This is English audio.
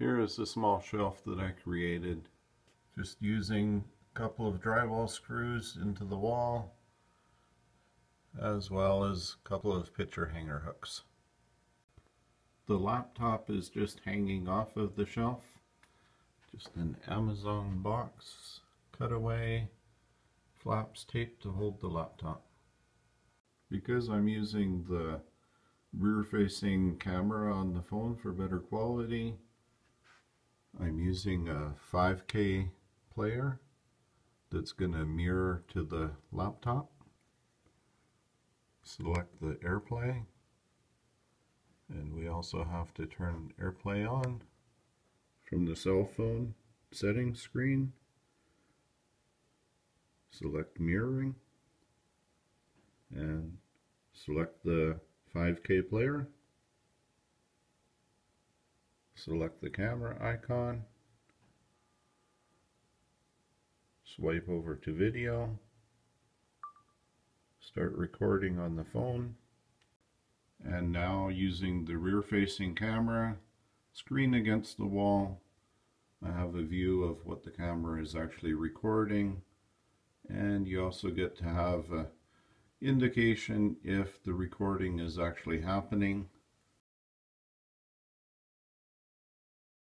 Here is a small shelf that I created just using a couple of drywall screws into the wall as well as a couple of picture hanger hooks. The laptop is just hanging off of the shelf. Just an Amazon box cutaway, flaps taped to hold the laptop. Because I'm using the rear-facing camera on the phone for better quality, I'm using a 5K player that's going to mirror to the laptop. Select the AirPlay, and we also have to turn AirPlay on from the cell phone settings screen. Select mirroring and select the 5K player. Select the camera icon. Swipe over to video. Start recording on the phone. And now, using the rear-facing camera, screen against the wall, I have a view of what the camera is actually recording. And you also get to have an indication if the recording is actually happening.